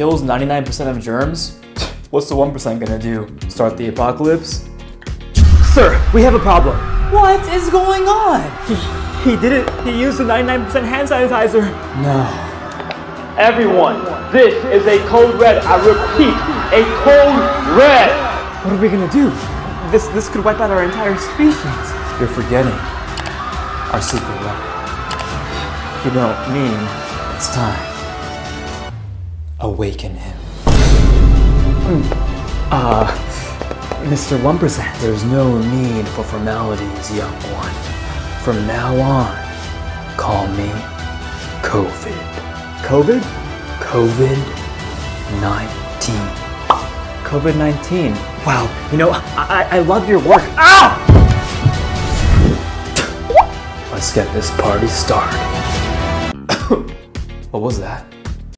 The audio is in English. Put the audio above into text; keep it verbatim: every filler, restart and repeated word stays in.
kills ninety-nine percent of germs, what's the one percent gonna do? Start the apocalypse? Sir, we have a problem. What is going on? He, he did it. He used the ninety-nine percent hand sanitizer. No. Everyone, this is a code red. I repeat, a code red. What are we gonna do? This, this could wipe out our entire species. You're forgetting our secret weapon. You don't mean it's time. Awaken him. Uh, Mister one percent. There's no need for formalities, young one. From now on, call me COVID. COVID? COVID nineteen. COVID nineteen. Wow, you know, I, I love your work. Ow! Let's get this party started. What was that?